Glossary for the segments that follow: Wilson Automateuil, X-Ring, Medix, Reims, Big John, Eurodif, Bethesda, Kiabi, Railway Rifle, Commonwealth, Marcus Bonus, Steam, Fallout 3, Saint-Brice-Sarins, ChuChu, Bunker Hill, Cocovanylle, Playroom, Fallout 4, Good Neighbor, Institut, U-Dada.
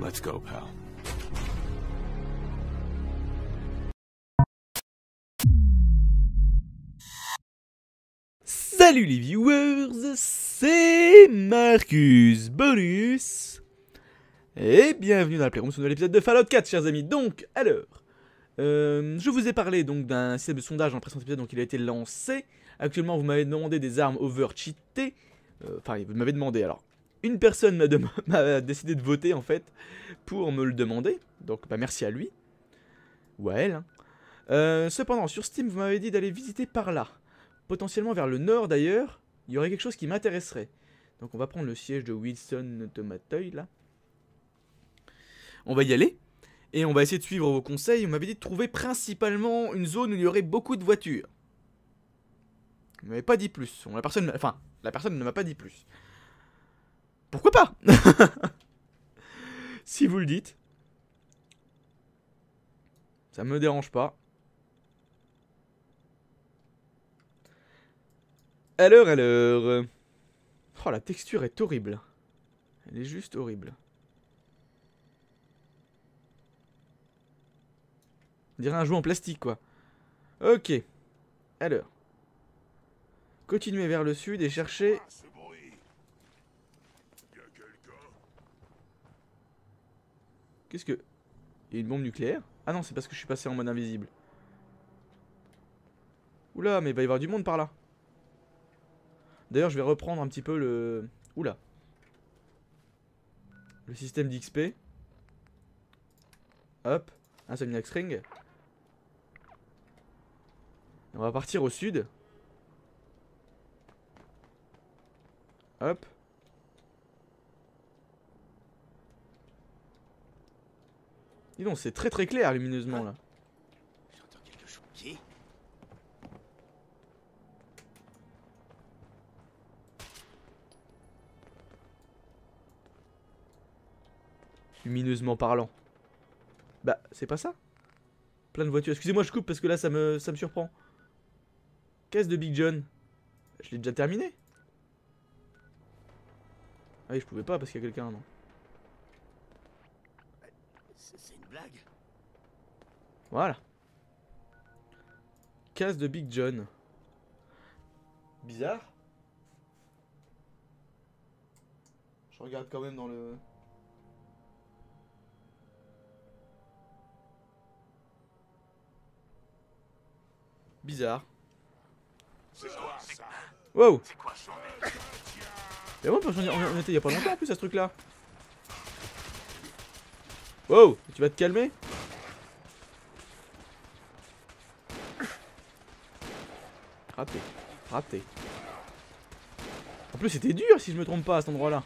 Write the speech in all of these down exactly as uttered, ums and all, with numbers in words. Let's go, pal. Salut les viewers, c'est Marcus Bonus et bienvenue dans la Playroom sur un nouvel épisode de Fallout quatre, chers amis. Donc, à l'heure, euh, je vous ai parlé donc d'un système de sondage dans le précédent épisode, donc il a été lancé. Actuellement, vous m'avez demandé des armes over-cheatées. Enfin, euh, vous m'avez demandé, alors. Une personne m'a décidé de voter, en fait, pour me le demander. Donc, bah, merci à lui. Ou à elle. Hein. Euh, cependant, sur Steam, vous m'avez dit d'aller visiter par là. Potentiellement vers le nord d'ailleurs, il y aurait quelque chose qui m'intéresserait. Donc on va prendre le siège de Wilson Automateuil là. On va y aller. Et on va essayer de suivre vos conseils. On m'avait dit de trouver principalement une zone où il y aurait beaucoup de voitures. Vous m'avez pas dit plus. La personne, enfin, la personne ne m'a pas dit plus. Pourquoi pas? Si vous le dites. Ça me dérange pas. Alors, alors... Oh, la texture est horrible. Elle est juste horrible. On dirait un jeu en plastique, quoi. Ok. Alors. Continuez vers le sud et cherchez... Qu'est-ce que... Il y a une bombe nucléaire? Ah non, c'est parce que je suis passé en mode invisible. Oula, mais il va y avoir du monde par là. D'ailleurs, je vais reprendre un petit peu le... Oula. Le système d'X P. Hop. Un seul X-Ring. On va partir au sud. Hop. Dis donc, c'est très très clair lumineusement là. J'entends quelque chose qui... Lumineusement parlant. Bah, c'est pas ça. Plein de voitures. Excusez-moi, je coupe parce que là, ça me, ça me surprend. Caisse de Big John. Je l'ai déjà terminé. Ah oui, je pouvais pas parce qu'il y a quelqu'un, non. C'est une blague. Voilà. Caisse de Big John. Bizarre. Je regarde quand même dans le... Bizarre. Wow. Mais bon, parce qu'on était il n'y a pas longtemps en plus à ce truc là. Wow. Tu vas te calmer. Raté. Raté. En plus c'était dur si je me trompe pas à cet endroit là.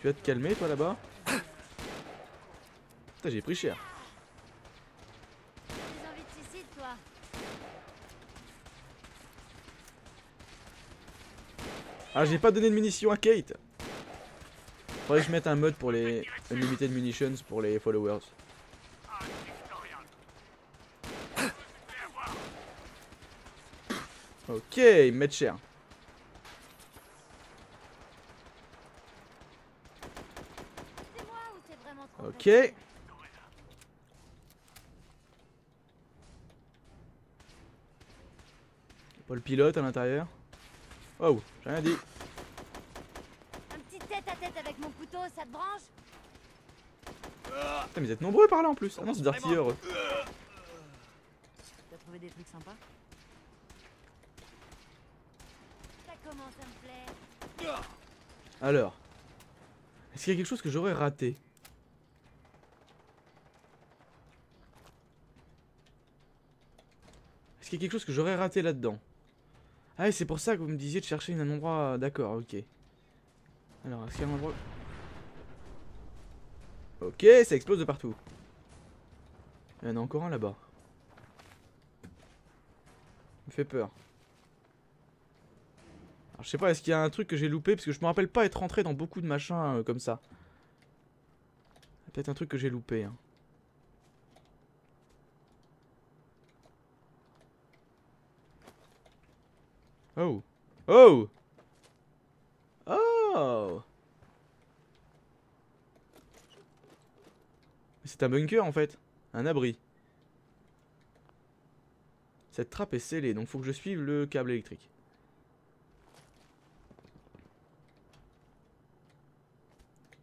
Tu vas te calmer toi là-bas. Putain, j'ai pris cher. Ah, j'ai pas donné de munitions à Kate. Faudrait que je mette un mode pour les unlimited munitions pour les followers. Ok, mettre cher. Ok. Pas le pilote à l'intérieur. Oh, j'ai rien dit. Un petit tête à tête avec mon couteau, ça te branche? Putain, mais vous êtes nombreux par là en plus. Ah non, c'est des artilleurs. T'as trouvé des trucs sympas? Ça commence à me plaire. Alors, est-ce qu'il y a quelque chose que j'aurais raté? Est-ce qu'il y a quelque chose que j'aurais raté là-dedans? Ah, c'est pour ça que vous me disiez de chercher un endroit... D'accord, ok. Alors, est-ce qu'il y a un endroit... Ok, ça explose de partout. Il y en a encore un là-bas. Ça me fait peur. Alors, je sais pas, est-ce qu'il y a un truc que j'ai loupé? Parce que je me rappelle pas être rentré dans beaucoup de machins euh, comme ça. Peut-être un truc que j'ai loupé, hein. Oh. Oh. C'est un bunker en fait. Un abri. Cette trappe est scellée, donc faut que je suive le câble électrique.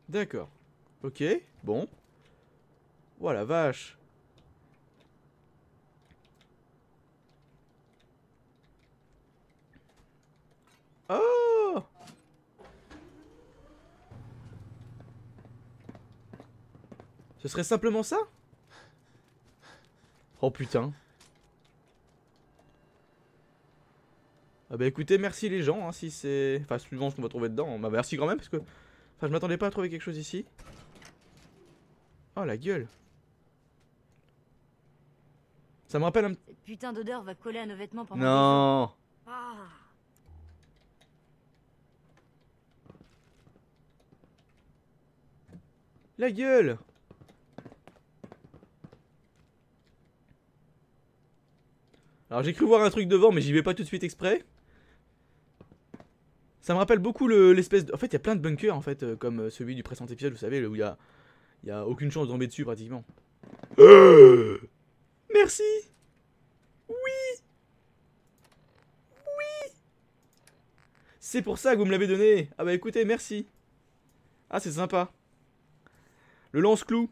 D'accord. Ok, bon. Oh la vache. Oh! Ce serait simplement ça? Oh putain. Ah bah écoutez, merci les gens, hein, si c'est... Enfin, suivant ce qu'on va trouver dedans, bah merci quand même, parce que... Enfin, je m'attendais pas à trouver quelque chose ici. Oh la gueule. Ça me rappelle un... Cette putain d'odeur va coller à nos vêtements pendant... Non. Ah. La gueule. Alors j'ai cru voir un truc devant mais j'y vais pas tout de suite exprès. Ça me rappelle beaucoup l'espèce le, de... En fait il y a plein de bunkers en fait euh, comme celui du précédent épisode, vous savez, où il y a... Il y a aucune chance de tomber dessus pratiquement. Euh Merci. Oui. Oui. C'est pour ça que vous me l'avez donné. Ah bah écoutez, merci. Ah c'est sympa. Le lance-clou.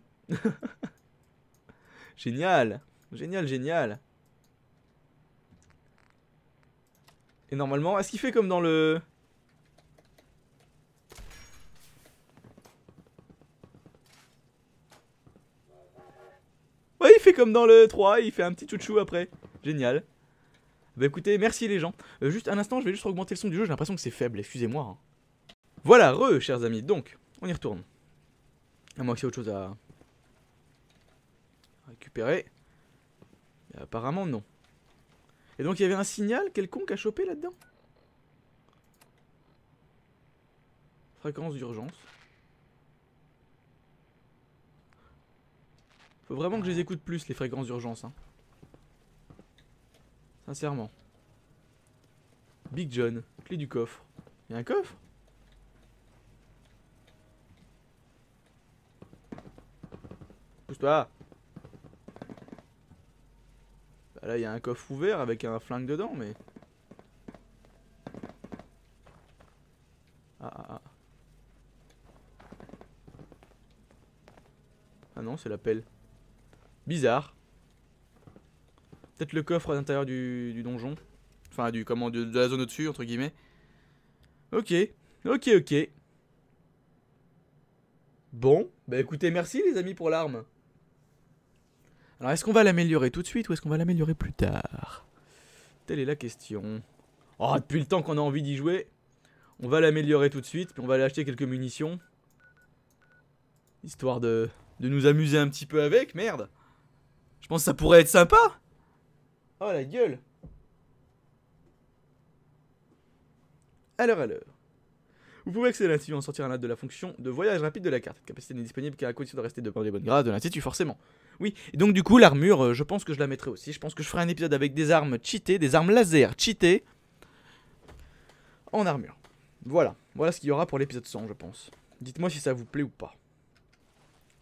Génial. Génial, génial. Et normalement, est-ce qu'il fait comme dans le... Ouais, il fait comme dans le trois, il fait un petit ChuChu après. Génial. Bah écoutez, merci les gens. Euh, juste un instant, je vais juste augmenter le son du jeu, j'ai l'impression que c'est faible, excusez-moi. Hein. Voilà, re, chers amis, donc, on y retourne. À moins que c'est autre chose à récupérer. Et apparemment non. Et donc il y avait un signal quelconque à choper là-dedans. Fréquence d'urgence. Faut vraiment que je les écoute plus les fréquences d'urgence. Hein. Sincèrement. Big John, clé du coffre. Il y a un coffre ? Pousse-toi. Bah là il y a un coffre ouvert avec un flingue dedans mais... Ah ah ah. Ah non c'est la pelle. Bizarre. Peut-être le coffre à l'intérieur du, du donjon. Enfin du comment de, de la zone au-dessus entre guillemets. Ok. Ok ok. Bon. Bah écoutez merci les amis pour l'arme. Alors est-ce qu'on va l'améliorer tout de suite ou est-ce qu'on va l'améliorer plus tard? Telle est la question. Oh, depuis le temps qu'on a envie d'y jouer, on va l'améliorer tout de suite, puis on va aller acheter quelques munitions. Histoire de, de nous amuser un petit peu avec, merde. Je pense que ça pourrait être sympa. Oh la gueule. Alors alors. Vous pouvez accéder à l'Institut en sortir un acte de la fonction de voyage rapide de la carte. Cette capacité n'est disponible qu'à la condition de rester de bonne grâce de l'Institut, forcément. Oui, et donc du coup, l'armure, je pense que je la mettrai aussi. Je pense que je ferai un épisode avec des armes cheatées, des armes laser cheatées en armure. Voilà, voilà ce qu'il y aura pour l'épisode cent, je pense. Dites-moi si ça vous plaît ou pas.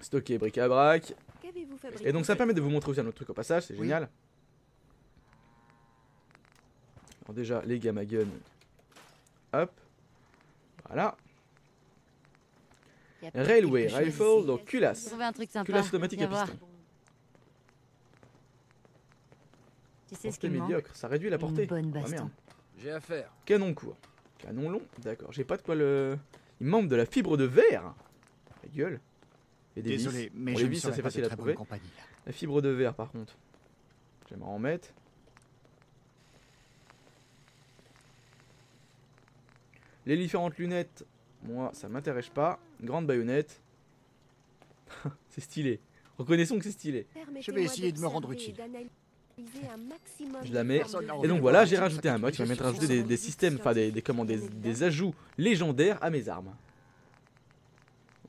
Stocker bric-à-brac. Et donc ça permet de vous montrer aussi un autre truc au passage, c'est oui. Génial. Alors déjà, les gamma guns. Hop. Voilà. Railway Rifle, donc culasse. Culasse automatique à piston. Tu sais ce qui médiocre, ça réduit la portée. Ah merde. J'ai affaire. Canon court. Canon long, d'accord. J'ai pas de quoi le... Il manque de la fibre de verre. La gueule. Et des vis. Pour les vis, ça c'est facile à trouver. La fibre de verre par contre. J'aimerais en mettre. Les différentes lunettes, moi ça m'intéresse pas. Grande baïonnette. C'est stylé. Reconnaissons que c'est stylé. Je vais essayer de me rendre utile. Je la mets. Et donc voilà, j'ai rajouté un mode qui permet de rajouter des, des systèmes, enfin des, des, comment, des, des ajouts légendaires à mes armes.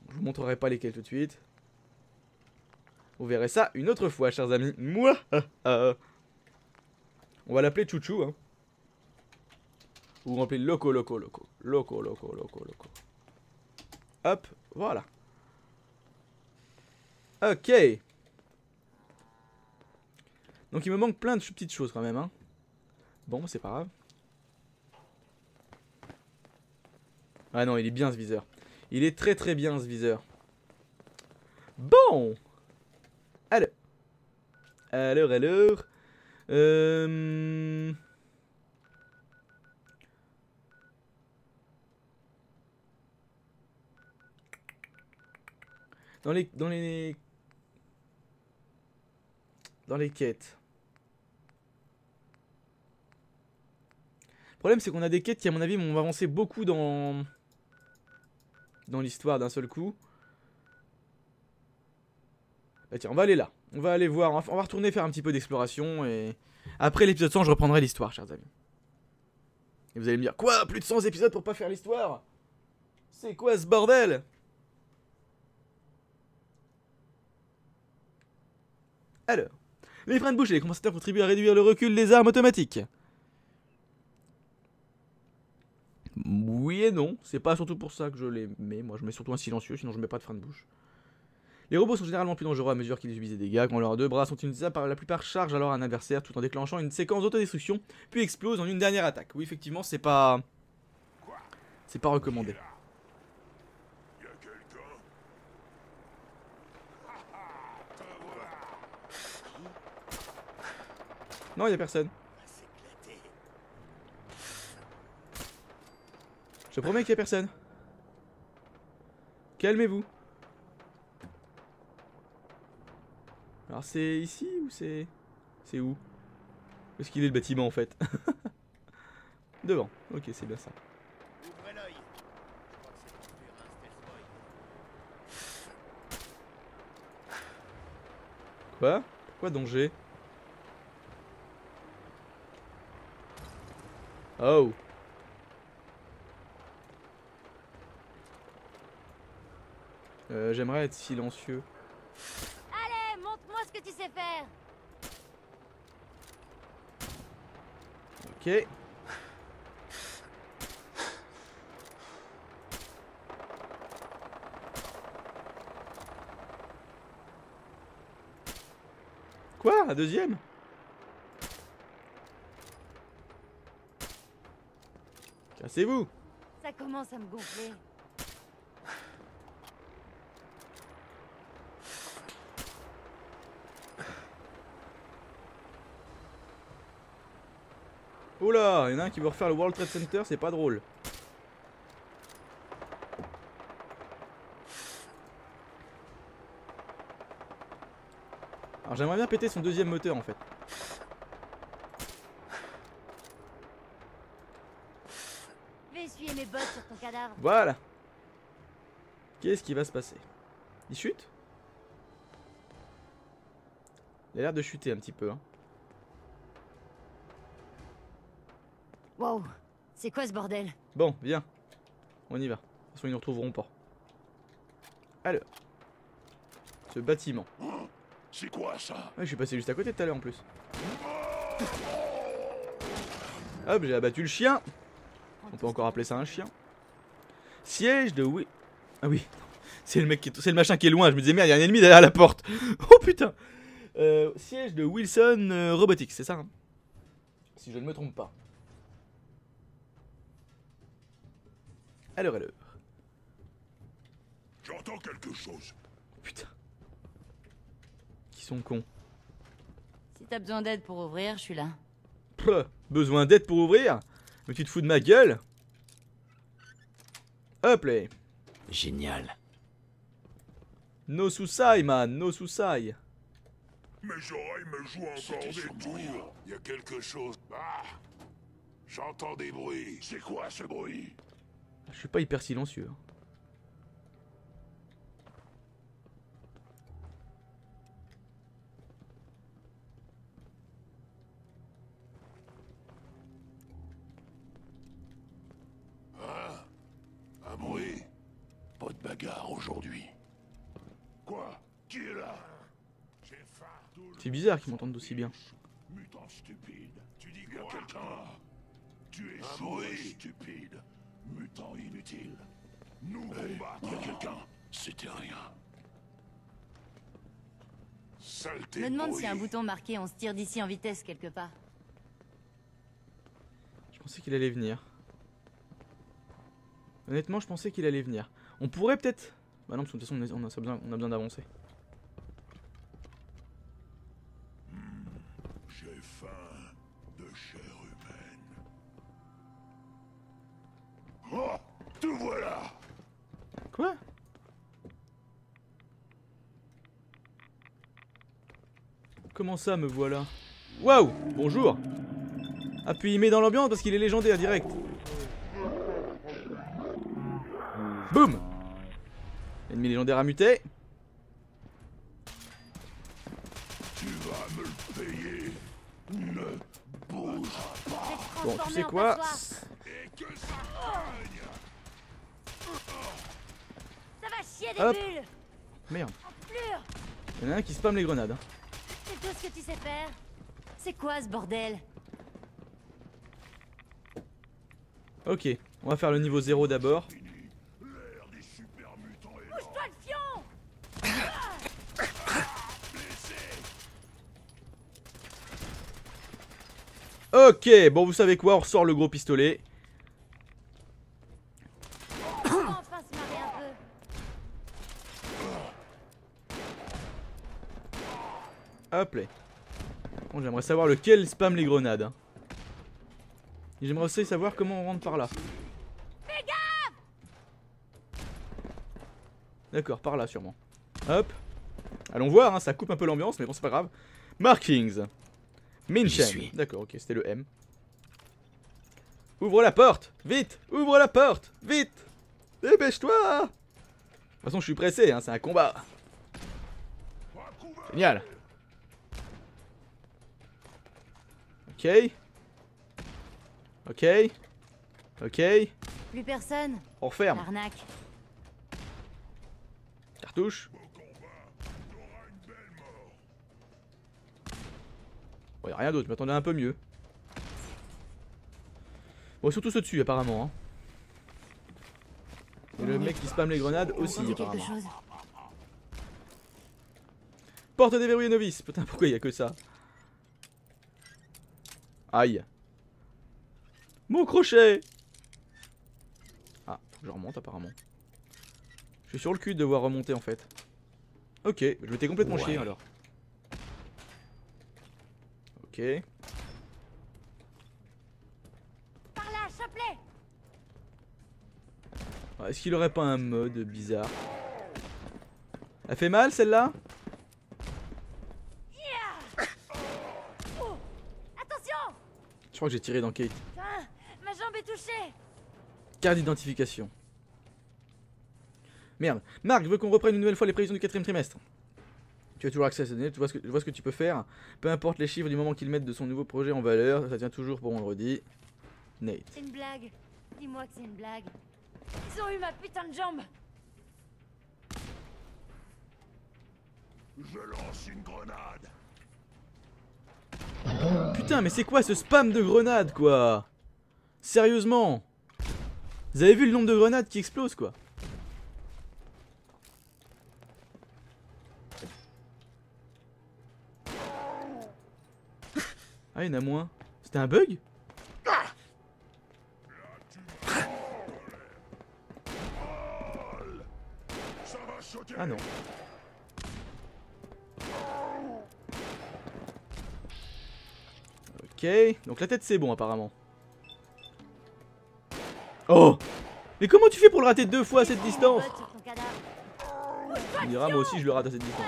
Je vous montrerai pas lesquels tout de suite. Vous verrez ça une autre fois, chers amis. Moi, on va l'appeler ChuChu, hein. Vous remplir loco, loco, loco, loco, loco, loco, loco. Hop, voilà. Ok. Donc il me manque plein de petites choses quand même, hein. Bon, c'est pas grave. Ah non, il est bien ce viseur. Il est très très bien ce viseur. Bon. Alors. Alors, alors. Euh... Dans les, dans les... Dans les quêtes. Le problème c'est qu'on a des quêtes qui à mon avis vont avancer beaucoup dans... Dans l'histoire d'un seul coup. Bah tiens, on va aller là. On va aller voir, on va, on va retourner faire un petit peu d'exploration et... Après l'épisode cent, je reprendrai l'histoire, chers amis. Et vous allez me dire, quoi? Plus de cent épisodes pour pas faire l'histoire? C'est quoi ce bordel? Alors, les freins de bouche et les compensateurs contribuent à réduire le recul des armes automatiques. Oui et non, c'est pas surtout pour ça que je les mets. Moi, je mets surtout un silencieux, sinon je mets pas de frein de bouche. Les robots sont généralement plus dangereux à mesure qu'ils subissent des dégâts. Quand leurs deux bras sont inutilisables, la plupart chargent alors un adversaire tout en déclenchant une séquence d'autodestruction, puis explosent en une dernière attaque. Oui, effectivement, c'est pas... C'est pas recommandé. Non, y'a personne. Je promets qu'il y a personne. Calmez-vous. Alors c'est ici ou c'est... C'est où? Où est-ce qu'il est le bâtiment en fait? Devant. Ok, c'est bien ça. Quoi? Pourquoi danger? Oh. Euh, j'aimerais être silencieux. Allez, montre-moi ce que tu sais faire. Ok. Quoi? Un deuxième? Cassez-vous! Ça commence à me gonfler. Oula, il y en a un qui veut refaire le World Trade Center, c'est pas drôle. Alors j'aimerais bien péter son deuxième moteur en fait. Voilà. Qu'est-ce qui va se passer? Il chute? Il a l'air de chuter un petit peu. Hein. Wow, c'est quoi ce bordel? Bon, viens. On y va. De toute façon, ils nous retrouveront pas. Alors. Ce bâtiment. C'est quoi ça? Ouais, je suis passé juste à côté tout à l'heure en plus. Hop, j'ai abattu le chien. On peut encore appeler ça un chien. Siège de oui. Ah oui. C'est le mec qui est... c'est le machin qui est loin. Je me disais merde, il y a un ennemi derrière la porte. Oh putain. Euh, siège de Wilson euh, Robotics, c'est ça hein? Si je ne me trompe pas. Alors alors. J'entends quelque chose. Putain. Qui sont cons. Si t'as besoin d'aide pour ouvrir, je suis là. Pleu, besoin d'aide pour ouvrir? Mais tu te fous de ma gueule? Hop là. Génial. No suicide, man, no suicide. Mais j'aurais me joue encore des tours. Il y a quelque chose. Ah, j'entends des bruits. C'est quoi ce bruit? Je suis pas hyper silencieux. Aujourd'hui. Quoi? Qui est là? C'est bizarre qu'ils m'entendent d'aussi bien. Mutant stupide. Tu dis que quelqu'un. Tu es sourd stupide. Mutant inutile. Nous combattre quelqu'un. C'était rien. sale débrouille. Je me demande s'il y a un bouton marqué, on se tire d'ici en vitesse quelque part. Je pensais qu'il allait venir. Honnêtement, je pensais qu'il allait venir. On pourrait peut-être... Bah non, parce que de toute façon, on a, besoin, on a besoin d'avancer. Mmh, j'ai faim de chair humaine. Oh, te voilà. Quoi? Comment ça, me voilà? Waouh, bonjour. Appuyez-moi dans l'ambiance parce qu'il est légendaire direct. Boum! Ennemi légendaire à muter. Tu vas me le payer. Ne bouge pas. Bon, tu sais quoi? Et que ça cogne. Ça va chier des Hop. bulles. Merde. Il y en a un qui spamme les grenades. C'est tout ce que tu sais faire. C'est quoi ce bordel? Ok, on va faire le niveau zéro d'abord. Ok, bon vous savez quoi, on ressort le gros pistolet. Hop là. Bon, j'aimerais savoir lequel spamme les grenades. Hein. J'aimerais aussi savoir comment on rentre par là. D'accord, par là sûrement. Hop. Allons voir, hein, ça coupe un peu l'ambiance, mais bon c'est pas grave. Markings. Minchen. D'accord, ok, c'était le M. Ouvre la porte. Vite. Ouvre la porte. Vite. Dépêche-toi. De toute façon, je suis pressé, hein, c'est un combat. Génial. Ok. Ok. Ok. Plus personne. On referme. Arnaque. Cartouche. Bon, y'a rien d'autre, je m'attendais un peu mieux. Bon, surtout ceux dessus, apparemment. Hein. Et le mec qui spamme les grenades aussi, apparemment. Chose. Porte déverrouillée novice. Putain, pourquoi y'a que ça? Aïe. Mon crochet. Ah, faut que je remonte, apparemment. Je suis sur le cul de devoir remonter, en fait. Ok, je m'étais complètement ouais. chier, alors. Ok. Par là, chope-les. Ah, est-ce qu'il aurait pas un mode bizarre? Elle fait mal celle-là? Yeah. Oh. Attention. Je crois que j'ai tiré dans Kate. Putain, ma jambe est touchée. Carte d'identification. Merde. Marc veut qu'on reprenne une nouvelle fois les prévisions du quatrième trimestre. Tu as toujours accès à ces données, tu vois ce que, je vois ce que tu peux faire. Peu importe les chiffres du moment qu'ils mettent de son nouveau projet en valeur, ça tient toujours pour vendredi. Nate. C'est une blague. Dis-moi que c'est une blague. Ils ont eu ma putain de jambe. Je lance une grenade. Putain, mais c'est quoi ce spam de grenades, quoi? Sérieusement? Vous avez vu le nombre de grenades qui explosent, quoi? Ah, il y en a moins. C'était un bug? Ah non. Ok, donc la tête c'est bon apparemment. Oh! Mais comment tu fais pour le rater deux fois à cette distance? On dira, moi aussi je le rate à cette distance.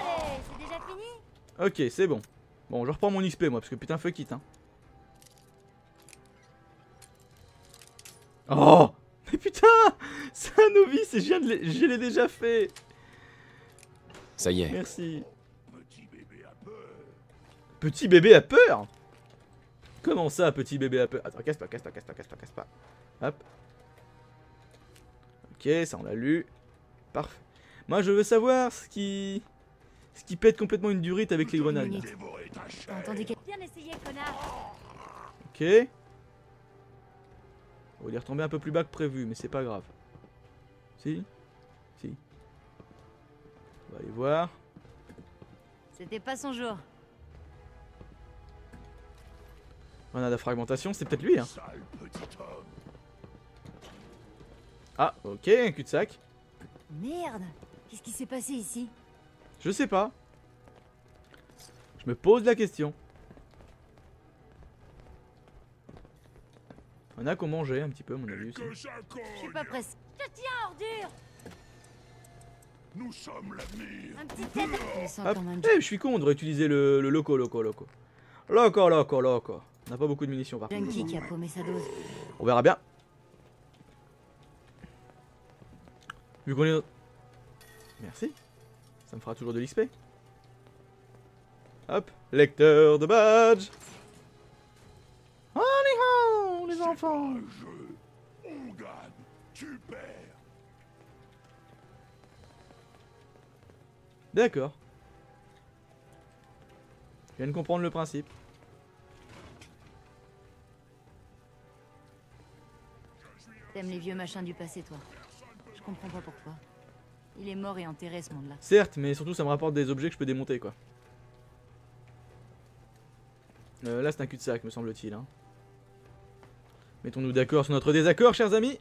Ok, c'est bon. Bon, je reprends mon X P moi, parce que putain, fuck it, hein. Oh! Mais putain! C'est un novice et je l'ai déjà fait! Ça y est. Merci. Petit bébé a peur. Petit bébé a peur? Comment ça, petit bébé a peur? Attends, casse pas, casse pas, casse pas, casse pas, casse pas. Hop. Ok, ça on l'a lu. Parfait. Moi je veux savoir ce qui... Ce qui pète complètement une durite avec les grenades. Ok. Oh, il est retombé un peu plus bas que prévu, mais c'est pas grave. Si Si. On va aller voir. C'était pas son jour. On a de la fragmentation, c'est peut-être lui hein. Ah ok, un cul-de-sac. Merde, qu'est-ce qui s'est passé ici? Je sais pas. Je me pose la question. On a qu'on mangeait un petit peu, à mon avis. Je suis pas presque. Je tiens, ordure. Nous sommes l'avenir. Un petit tête. Je, hey, je suis con, on devrait utiliser le, le loco, loco, loco. Loco, loco, loco. On n'a pas beaucoup de munitions par contre. Qui a promis sa dose. On verra bien. Vu qu'on est. Merci. Ça me fera toujours de l'X P. Hop, lecteur de badge. Allez, les enfants. C'est pas un jeu. On gagne, tu perds. D'accord. Je viens de comprendre le principe. T'aimes les vieux machins du passé, toi. Je comprends pas pourquoi. Il est mort et enterré, ce monde-là. Certes, mais surtout ça me rapporte des objets que je peux démonter, quoi. Euh, là, c'est un cul-de-sac, me semble-t-il. Hein. Mettons-nous d'accord sur notre désaccord, chers amis.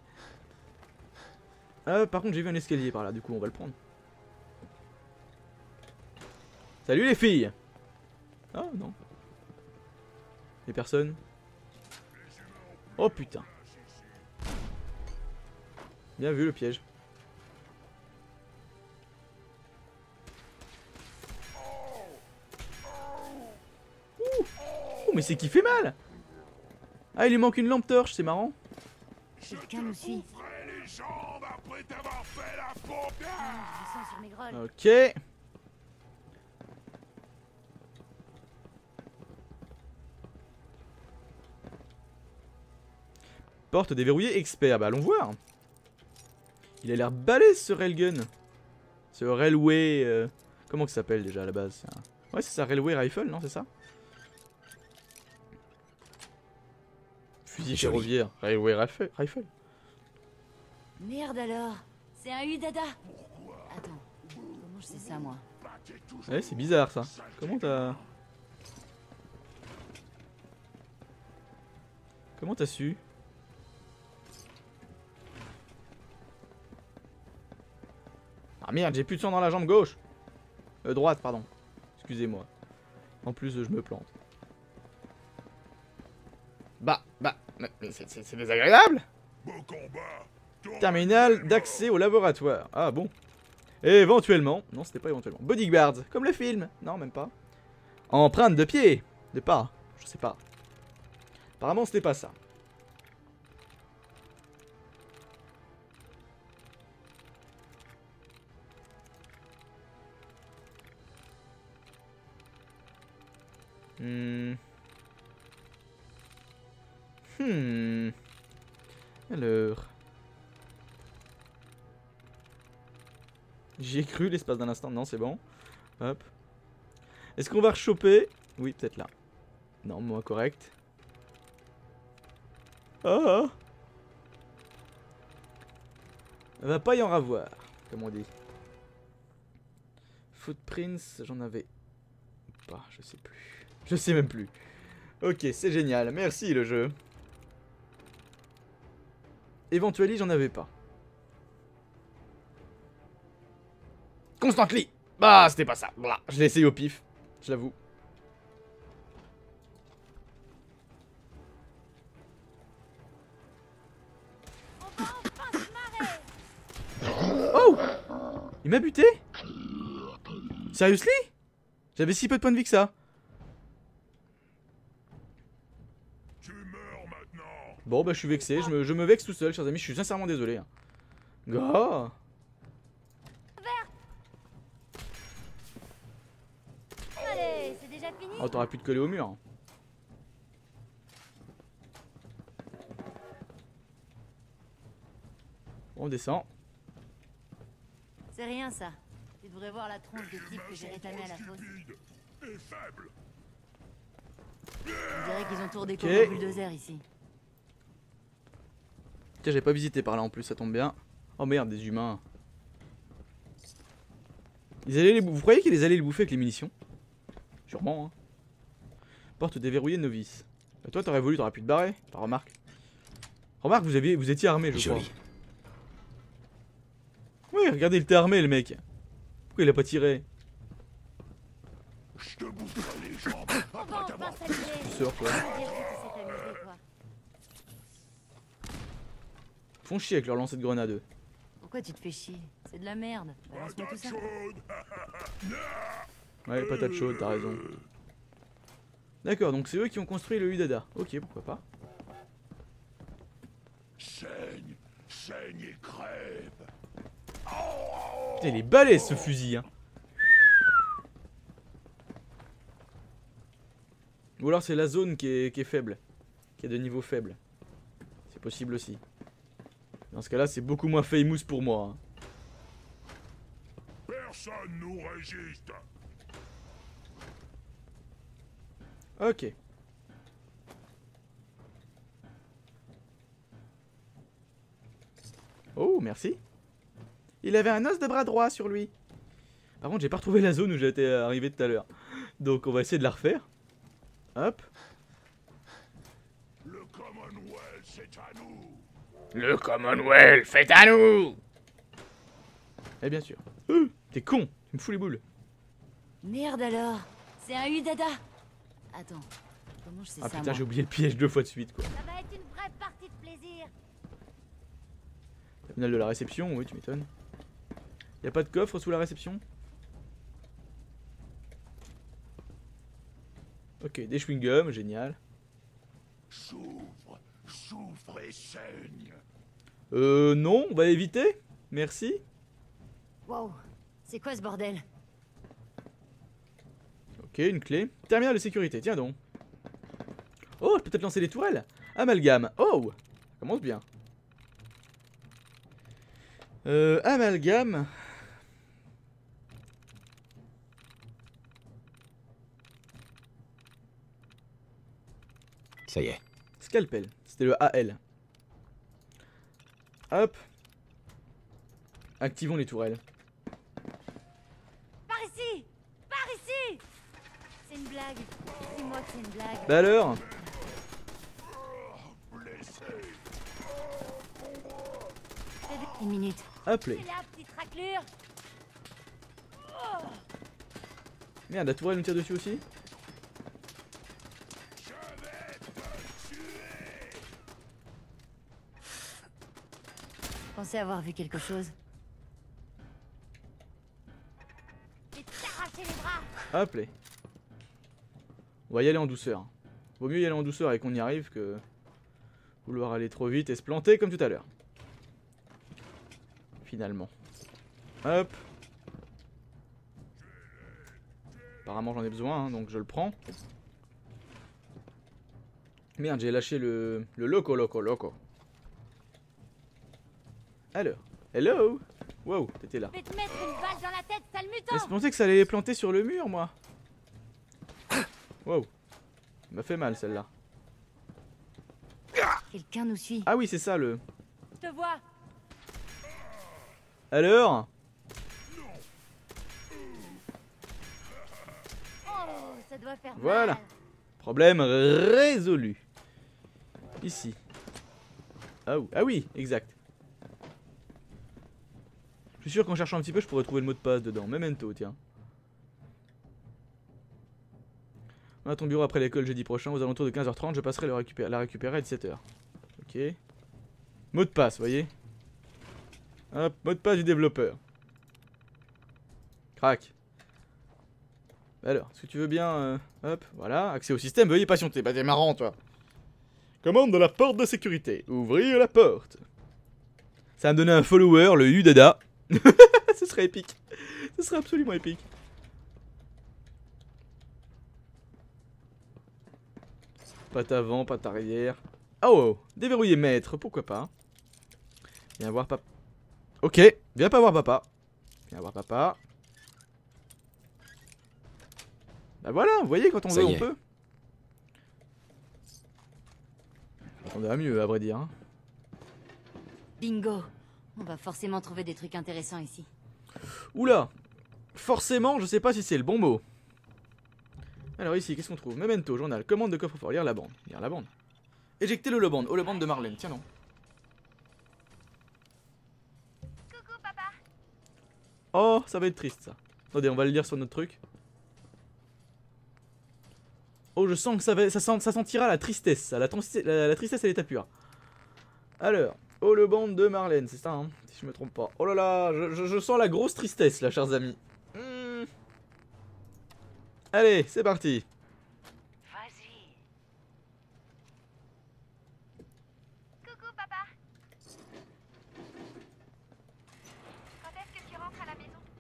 Euh, par contre, j'ai vu un escalier par là, du coup, on va le prendre. Salut les filles. Ah, non. Les personnes. Oh, putain. Bien vu le piège. Ouh, oh, mais c'est qui fait mal. Ah, il lui manque une lampe torche, c'est marrant. Ok. Porte déverrouillée expert, bah allons voir. Il a l'air balèze ce railgun. Ce railway... Euh, comment que ça s'appelle déjà à la base un... Ouais c'est ça, Railway Rifle, non c'est ça. Fusil ferroviaire, Railway Rifle. Merde alors, c'est un U-Dada. Attends, comment je sais ça moi? Ouais c'est bizarre ça, comment t'as... Comment t'as su? Ah merde, j'ai plus de sang dans la jambe gauche. Euh, droite, pardon. Excusez-moi. En plus, je me plante. Bah, bah, c'est désagréable. Terminal d'accès au laboratoire. Ah bon. Éventuellement. Non, c'était pas éventuellement. Bodyguards, comme le film. Non, même pas. Empreinte de pied. De pas. Je sais pas. Apparemment, ce n'est pas ça. Hmm. Hmm. Alors. J'y ai cru l'espace d'un instant. Non, c'est bon. Hop. Est-ce qu'on va rechoper? Oui, peut-être là. Non, moi, correct. Ah. Va pas y en ravoir, comme on dit. Footprints, j'en avais pas, je sais plus. Je sais même plus. Ok, c'est génial. Merci le jeu. Éventuellement, j'en avais pas. Constantly. Bah, c'était pas ça. Blah. Je l'ai essayé au pif. Je l'avoue. Oh! Il m'a buté? Seriously? J'avais si peu de points de vie que ça. Bon bah je suis vexé, je me, je me vexe tout seul chers amis, je suis sincèrement désolé. Oh. Allez, c'est déjà fini. Oh t'aurais pu te coller au mur. On descend. C'est rien ça. Tu devrais voir la tronche de type que j'ai rétamé à la fosse. On dirait qu'ils ont tourné comme un bulldozer ici. Tiens, j'avais pas visité par là en plus, ça tombe bien. Oh merde, des humains. Ils allaient les... Vous croyez qu'ils allaient les bouffer avec les munitions? Sûrement, hein. Porte déverrouillée novice. Bah, toi, t'aurais voulu, t'aurais pu te barrer. Enfin, remarque. Remarque, vous, aviez, vous étiez armé, je Joli. crois. Oui, regardez, il était armé, le mec. Pourquoi il a pas tiré? Je te boufferai les jambes. Tu sors, quoi. Font chier avec leur lancer de grenade. Pourquoi tu te fais chier? C'est de la merde. Balance-moi tout ça. Ouais, les patates chaudes, t'as raison. D'accord, donc c'est eux qui ont construit le U-Dada. Ok, pourquoi pas. Saigne, saigne et crève. Putain, il est balèze ce fusil, hein. Ou alors c'est la zone qui est, qui est faible, qui est de niveau faible. C'est possible aussi. Dans ce cas-là, c'est beaucoup moins famous pour moi. Personne nous résiste. Ok. Oh, merci. Il avait un os de bras droit sur lui. Par contre, j'ai pas retrouvé la zone où j'étais arrivé tout à l'heure. Donc, on va essayer de la refaire. Hop. Le Commonwealth, c'est à nous. Le Commonwealth, faites à nous! Eh bien sûr. Euh, T'es con, tu me fous les boules. Merde alors, c'est un U-Dada. Attends, comment je sais ça? Ah putain, j'ai oublié le piège deux fois de suite, quoi. Ça va être une vraie partie de plaisir. Terminal de la réception, oui, tu m'étonnes. Y'a pas de coffre sous la réception? Ok, des chewing-gums, génial. S'ouvre, s'ouvre et saigne. Euh, non, on va éviter. Merci. Wow, c'est quoi ce bordel? Ok, une clé. Terminal de sécurité, tiens donc. Oh, je peux peut-être lancer les tourelles. Amalgame. Oh, ça commence bien. Euh, amalgame. Ça y est. Scalpel, c'était le A L. Hop. Activons les tourelles. Par ici! Par ici! C'est une blague. Dis-moi que c'est une blague. Bah alors? Une minute. Appelez. Merde, la tourelle nous tire dessus aussi? Je pensais avoir vu quelque chose. Appelez. On va y aller en douceur. Vaut mieux y aller en douceur et qu'on y arrive que vouloir aller trop vite et se planter comme tout à l'heure. Finalement. Hop. Apparemment j'en ai besoin, hein, donc je le prends. Merde, j'ai lâché le, le loco loco loco. Alors, hello. Wow, t'étais là. Je vais te mettre une balle dans la tête, sale mutant. Mais je pensais que ça allait les planter sur le mur, moi. Wow. Elle m'a fait mal, celle-là. Quelqu'un nous suit. Ah oui, c'est ça, le... Je te vois. Alors? Oh, ça doit faire mal. Voilà. Problème résolu. Ici. Ah oui, ah oui, exact. Je suis sûr qu'en cherchant un petit peu, je pourrais trouver le mot de passe dedans. Memento, tiens. On a ton bureau après l'école jeudi prochain. Aux alentours de quinze heures trente, je passerai le récupérer, la récupérer à dix-sept heures. Ok. Mot de passe, voyez. Hop, mot de passe du développeur. Crac. Alors, est-ce que tu veux bien... Euh, hop, voilà. Accès au système, veuillez patienter. Bah t'es marrant, toi. Commande de la porte de sécurité. Ouvrir la porte. Ça va me donner un follower, le U-Dada. Ce serait épique. Ce serait absolument épique. Patte avant, patte arrière. Oh, oh. Déverrouiller maître, pourquoi pas. Viens voir papa. Ok, viens pas voir papa. Viens voir papa. Bah voilà, vous voyez, quand on veut, on peut. On verra mieux, à vrai dire. Hein. Bingo. On va forcément trouver des trucs intéressants ici. Oula. Forcément, je sais pas si c'est le bon mot. Alors ici, qu'est-ce qu'on trouve? Memento, journal, commande de coffre-fort, lire la bande. Lire la bande. Éjectez le Lebande. Oh, Lebande de Marlène, tiens non. Coucou papa. Oh, ça va être triste ça. Attendez, on va le lire sur notre truc. Oh, je sens que ça, va, ça, sent, ça sentira la tristesse. La, la, la tristesse à l'état pur. Alors, oh, Lebande de Marlène, c'est ça, hein, si je me trompe pas. Oh là là, je, je, je sens la grosse tristesse là, chers amis. Mmh. Allez, c'est parti.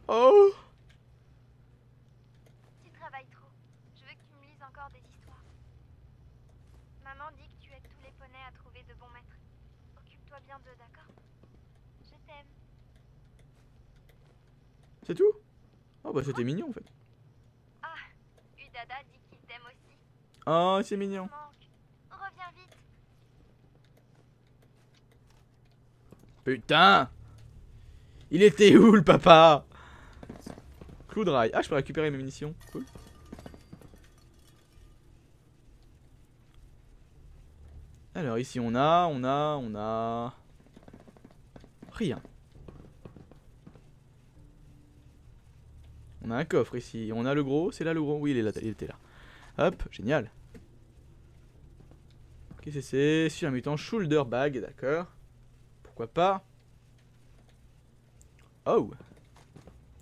Oh! Tu travailles trop. Je veux que tu me lises encore des histoires. Maman dit que tu aides tous les poneys à trouver de bons maîtres. Occupe-toi bien d'eux, d'accord? Je t'aime. C'est tout? Oh bah c'était oh. mignon en fait. Ah, U-Dada dit qu'il t'aime aussi. Oh, c'est mignon. Reviens vite. Putain! Il était où le papa? Clou de rail. Ah, je peux récupérer mes munitions. Cool. Alors ici on a, on a, on a... rien. On a un coffre ici. On a le gros. C'est là le gros. Oui, il est là, il était là. Hop, génial. Qu'est-ce que c'est? Sur un mutant shoulder bag, d'accord. Pourquoi pas. Oh.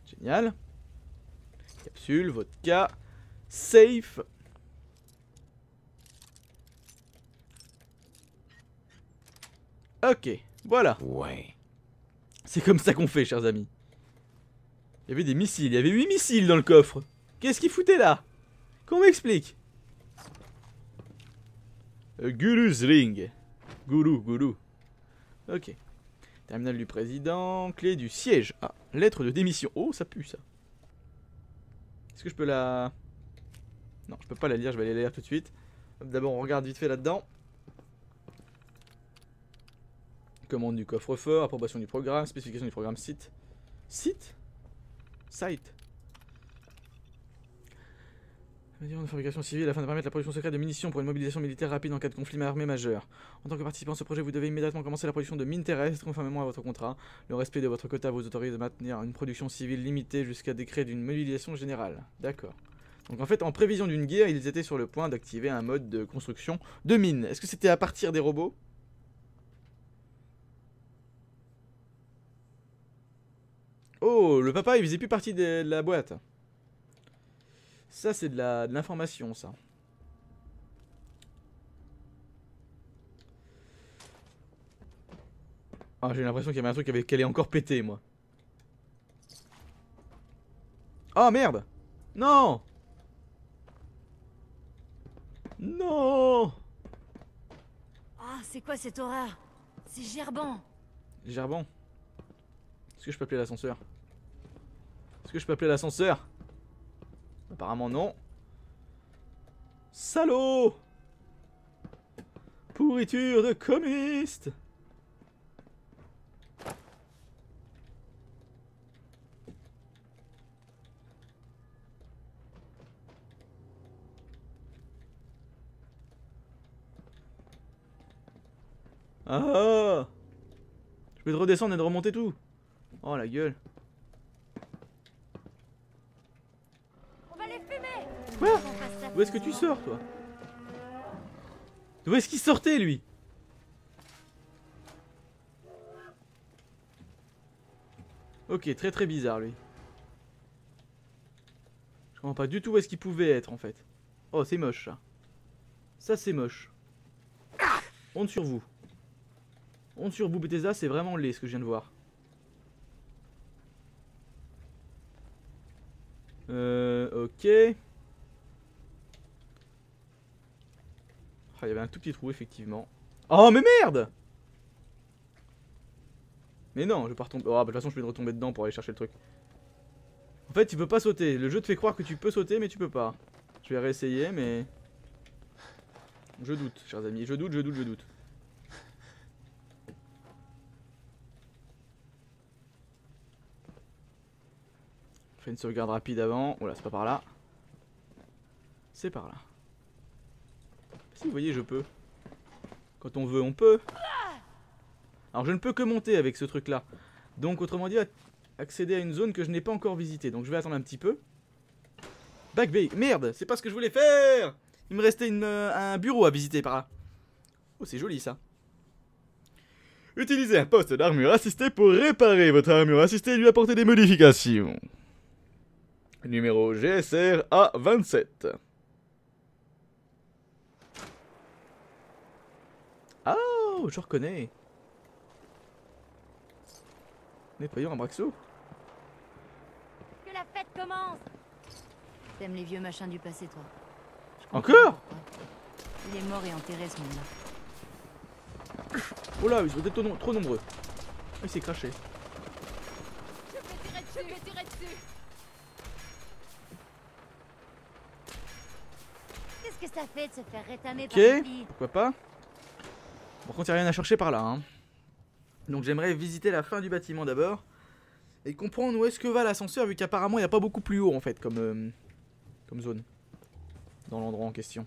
Génial. Capsule, vodka, safe. Ok, voilà. Ouais. C'est comme ça qu'on fait, chers amis. Il y avait des missiles, il y avait huit missiles dans le coffre. Qu'est-ce qu'ils foutaient là? Qu'on m'explique. Guru's Ring. Guru, guru. Ok. Terminal du président, clé du siège. Ah, lettre de démission. Oh, ça pue ça. Est-ce que je peux la... Non, je peux pas la lire, je vais aller la lire tout de suite. D'abord, on regarde vite fait là-dedans. Commande du coffre-fort, approbation du programme, spécification du programme, site. Site Site. Mesure de fabrication civile afin de permettre la production secrète de munitions pour une mobilisation militaire rapide en cas de conflit armé majeur. En tant que participant à ce projet, vous devez immédiatement commencer la production de mines terrestres conformément à votre contrat. Le respect de votre quota vous autorise de maintenir une production civile limitée jusqu'à décret d'une mobilisation générale. D'accord. Donc en fait, en prévision d'une guerre, ils étaient sur le point d'activer un mode de construction de mines. Est-ce que c'était à partir des robots? Oh, le papa, il faisait plus partie de la boîte. Ça, c'est de la de l'information, ça. Ah, j'ai l'impression qu'il y avait un truc avec qu'elle est encore pété, moi. Oh, merde! Non! Non! Ah, c'est quoi cette horreur? C'est Gerban. Gerban? Est-ce que je peux appeler l'ascenseur? Est-ce que je peux appeler l'ascenseur? Apparemment non. Salaud! Pourriture de communiste! Ah! Je peux te redescendre et de remonter tout. Oh la gueule. Quoi? Où est-ce que tu sors, toi? D'où est-ce qu'il sortait, lui? Ok, très très bizarre, lui. Je comprends pas du tout où est-ce qu'il pouvait être, en fait. Oh, c'est moche, ça. Ça, c'est moche. Honte sur vous. Honte sur vous, Bethesda, c'est vraiment laid, ce que je viens de voir. Euh, ok... Il y avait un tout petit trou, effectivement. Oh, mais merde! Mais non, je vais pas retomber. Oh, bah, de toute façon, je vais retomber dedans pour aller chercher le truc. En fait, tu peux pas sauter. Le jeu te fait croire que tu peux sauter, mais tu peux pas. Je vais réessayer, mais... Je doute, chers amis. Je doute, je doute, je doute. On fait une sauvegarde rapide avant. Voilà, c'est pas par là. C'est par là. Si, vous voyez, je peux. Quand on veut, on peut. Alors, je ne peux que monter avec ce truc-là. Donc, autrement dit, accéder à une zone que je n'ai pas encore visitée. Donc, je vais attendre un petit peu. Back Bay. Merde, c'est pas ce que je voulais faire. Il me restait une, euh, un bureau à visiter par là. Oh, c'est joli, ça. Utilisez un poste d'armure assistée pour réparer votre armure assistée et lui apporter des modifications. Numéro G S R A vingt-sept. Oh, je reconnais. Nettoyons un braxo. Que la fête commence. T'aimes les vieux machins du passé, toi. Encore ? Il est mort et enterré, ce monde-là. Oh là, ils sont peut-être trop, trop nombreux. Il s'est craché. Je vais tirer dessus, je vais tirer dessus. Qu'est-ce que ça fait de se faire rétamer par les filles ? Ok, pourquoi pas. Par contre, il n'y a rien à chercher par là. Hein. Donc j'aimerais visiter la fin du bâtiment d'abord. Et comprendre où est-ce que va l'ascenseur, vu qu'apparemment il n'y a pas beaucoup plus haut en fait, comme, euh, comme zone. Dans l'endroit en question.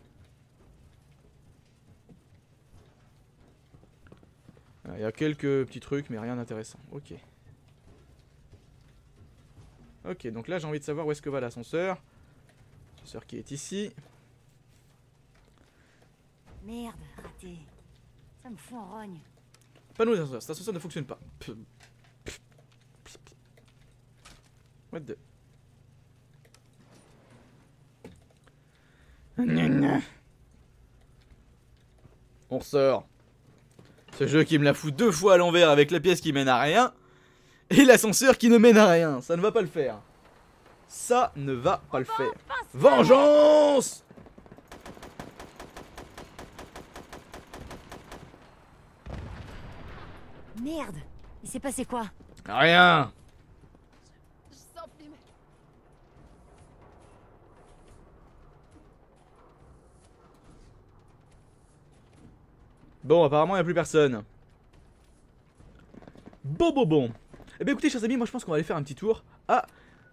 Il y a quelques petits trucs, mais rien d'intéressant. Ok. Ok, donc là j'ai envie de savoir où est-ce que va l'ascenseur. L'ascenseur qui est ici. Merde, raté. Ça me fout en rogne. Panneau d'ascenseur, cet ascenseur ne fonctionne pas. What the... On ressort. Ce jeu qui me la fout deux fois à l'envers avec la pièce qui mène à rien et l'ascenseur qui ne mène à rien. Ça ne va pas le faire. Ça ne va pas le faire. Vengeance! Merde, il s'est passé quoi? Rien. Je, je sens plus... Bon, apparemment il n'y a plus personne. Bon, bon, bon. Eh bien écoutez, chers amis, moi je pense qu'on va aller faire un petit tour à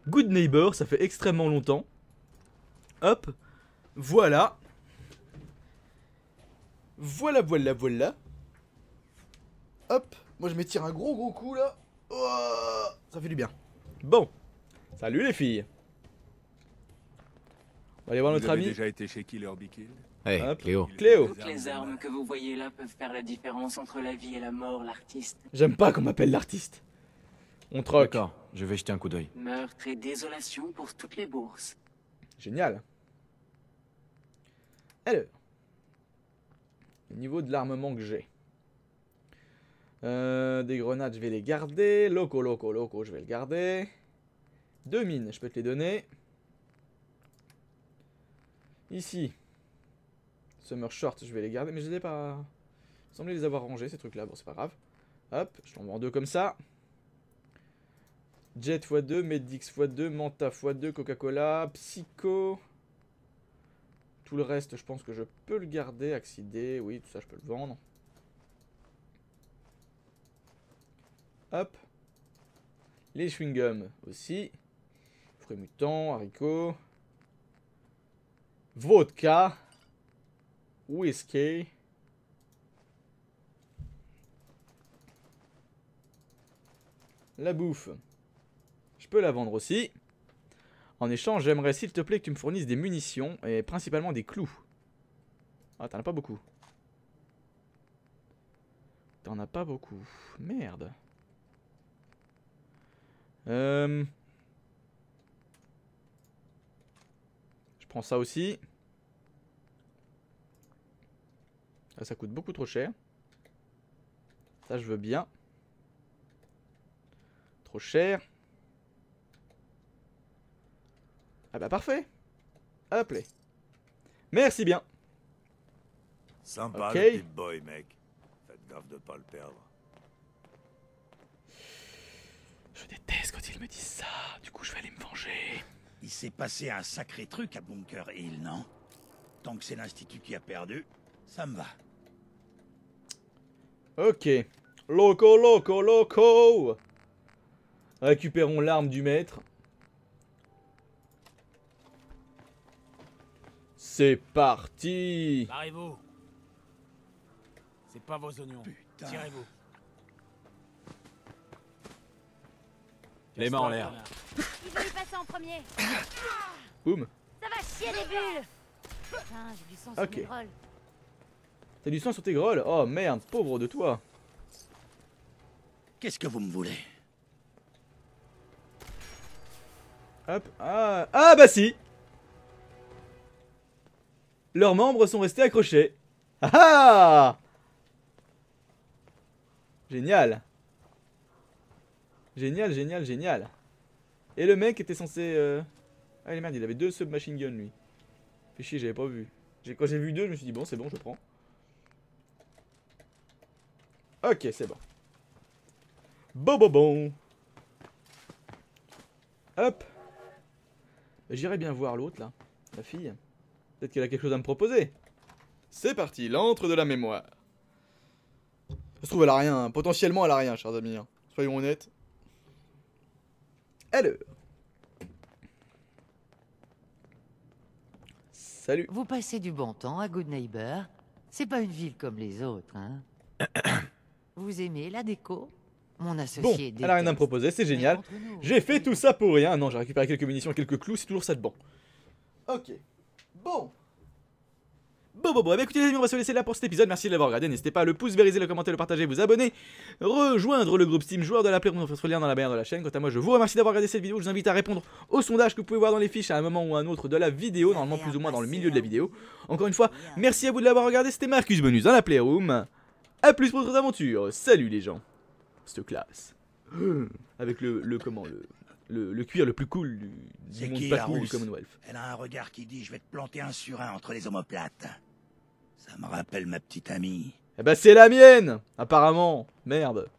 Good Neighbor. Ça fait extrêmement longtemps. Hop, voilà. Voilà, voilà, voilà. Hop. Moi je m'étire un gros gros coup là. Oh, ça fait du bien. Bon. Salut les filles. On va aller voir vous notre avez ami. Déjà été chez Killer Be Killed. Hey, hop. Cléo. Cléo. Toutes les armes que vous voyez là peuvent faire la différence entre la vie et la mort, l'artiste. J'aime pas qu'on m'appelle l'artiste. On troque. D'accord, je vais jeter un coup d'œil. Meurtre et désolation pour toutes les bourses. Génial. Alors. Au niveau de l'armement que j'ai. Euh, des grenades, je vais les garder. Loco, loco, loco, je vais le garder. Deux mines, je peux te les donner. Ici. Summer Short, je vais les garder. Mais je les ai pas... Il semblait les avoir rangés, ces trucs-là. Bon, c'est pas grave. Hop, je t'en vends deux comme ça. Jet fois deux, Medix fois deux, Manta fois deux, Coca-Cola, Psycho. Tout le reste, je pense que je peux le garder. Axidé, oui, tout ça, je peux le vendre. Hop. Les chewing-gums aussi. Fruits mutants, haricots. Vodka. Whisky. La bouffe. Je peux la vendre aussi. En échange, j'aimerais s'il te plaît que tu me fournisses des munitions et principalement des clous. Ah, t'en as pas beaucoup. T'en as pas beaucoup. Merde. Euh... Je prends ça aussi. Ça, ça coûte beaucoup trop cher. Ça, je veux bien. Trop cher. Ah bah parfait. À la plaie. Merci bien. Sympa, okay. Le petit boy, mec. Faites gaffe de pas le perdre. Je déteste quand ils me disent ça, du coup je vais aller me venger. Il s'est passé un sacré truc à Bunker Hill, non? Tant que c'est l'Institut qui a perdu, ça me va. Ok. Loco, loco, loco. Récupérons l'arme du maître. C'est parti. Barrez-vous. C'est pas vos oignons. Tirez-vous. Les mains en l'air. Ils veulent passer en premier. Boum. Ça va chier les bulles. Putain, j'ai du sang sur tes grolles. T'as du sang sur tes grolles? Oh merde, pauvre de toi. Qu'est-ce que vous me voulez? Hop. Ah, ah bah si. Leurs membres sont restés accrochés. Ah ah. Génial. Génial, génial, génial. Et le mec était censé... Euh... Ah les merdes, il avait deux submachine guns lui. Fais chier, j'avais pas vu. Quand j'ai vu deux, je me suis dit bon, c'est bon, je prends. Ok, c'est bon. Bon, bon, bon. Hop. J'irai bien voir l'autre là, la fille. Peut-être qu'elle a quelque chose à me proposer. C'est parti, l'antre de la mémoire. Ça se trouve, elle a rien. Potentiellement, elle a rien, chers amis. Soyons honnêtes. Alors. Salut. Vous passez du bon temps à Good Neighbor. C'est pas une ville comme les autres, hein. Vous aimez la déco? Mon associé. Bon, elle a rien à me proposer, c'est génial. J'ai fait tout ça pour rien. Non, j'ai récupéré quelques munitions, quelques clous, c'est toujours ça de bon. Ok. Bon. Bon, bon, bon, bah écoutez les amis, on va se laisser là pour cet épisode, merci de l'avoir regardé, n'hésitez pas à le pouce vériser, le commenter, le partager, vous abonner, rejoindre le groupe Steam joueur de la Playroom, on retrouve le lien dans la barre de la chaîne. Quant à moi, je vous remercie d'avoir regardé cette vidéo, je vous invite à répondre au sondage que vous pouvez voir dans les fiches à un moment ou à un autre de la vidéo, normalement plus ou moins dans le milieu de la vidéo. Encore une fois, merci à vous de l'avoir regardé, c'était Marcus Bonus dans la Playroom, à plus pour d'autres aventures, salut les gens, cette classe, avec le, le comment, le... Le, le cuir le plus cool du, du monde qui, pas cool du Commonwealth. Elle a un regard qui dit je vais te planter un sur un entre les omoplates. Ça me rappelle ma petite amie. Eh bah c'est la mienne, apparemment. Merde.